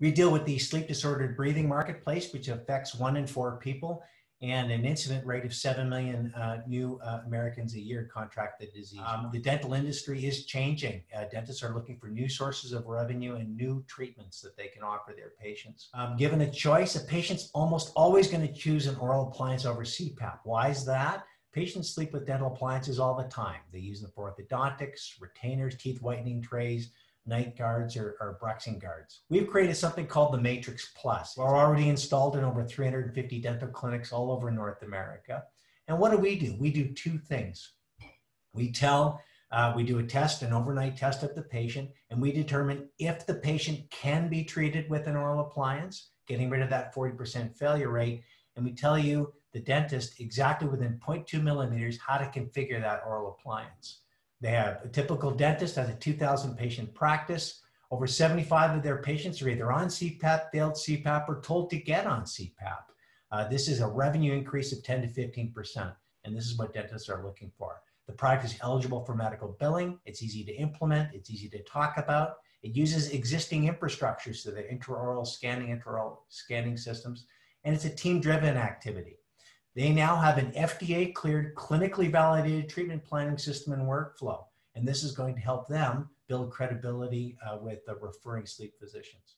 We deal with the sleep disordered breathing marketplace, which affects 1 in 4 people, and an incident rate of 7 million new Americans a year contract the disease. The dental industry is changing. Dentists are looking for new sources of revenue and new treatments that they can offer their patients. Given a choice, a patient's almost always going to choose an oral appliance over CPAP. Why is that? Patients sleep with dental appliances all the time. They use them for orthodontics, retainers, teeth whitening trays, night guards, or bruxing guards. We've created something called the Matrix Plus. We're already installed in over 350 dental clinics all over North America. And what do? We do 2 things. We do a test, an overnight test of the patient, and we determine if the patient can be treated with an oral appliance, getting rid of that 40% failure rate, and we tell you, the dentist, exactly within 0.2 millimeters, how to configure that oral appliance. They have a typical dentist has a 2,000 patient practice. Over 75 of their patients are either on CPAP, failed CPAP, or told to get on CPAP. This is a revenue increase of 10 to 15%, and this is what dentists are looking for. The product is eligible for medical billing. It's easy to implement. It's easy to talk about. It uses existing infrastructure, so the intraoral scanning systems, and it's a team-driven activity. They now have an FDA-cleared, clinically validated treatment planning system and workflow, and this is going to help them build credibility with the referring sleep physicians.